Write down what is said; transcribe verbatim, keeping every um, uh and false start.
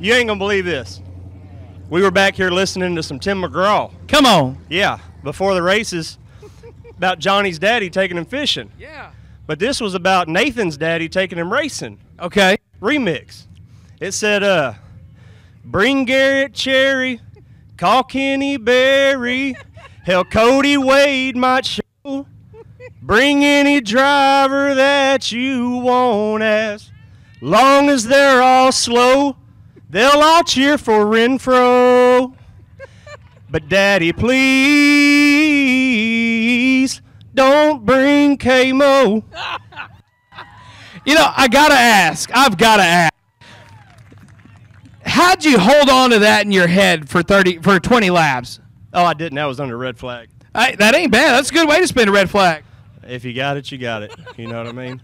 You ain't gonna believe this. We were back here listening to some Tim McGraw. Come on. Yeah, before the races, about Johnny's daddy taking him fishing. Yeah. But this was about Nathan's daddy taking him racing. Okay. Remix. It said, uh, bring Garrett Cherry, call Kenny Berry, hell, Cody Wade might show, bring any driver that you want as long as they're all slow. They'll all cheer for Renfro, but Daddy, please don't bring K M O. You know, I gotta ask. I've gotta ask. How'd you hold on to that in your head for thirty for twenty laps? Oh, I didn't. That was under a red flag. I, that ain't bad. That's a good way to spin a red flag. If you got it, you got it. You know what I mean?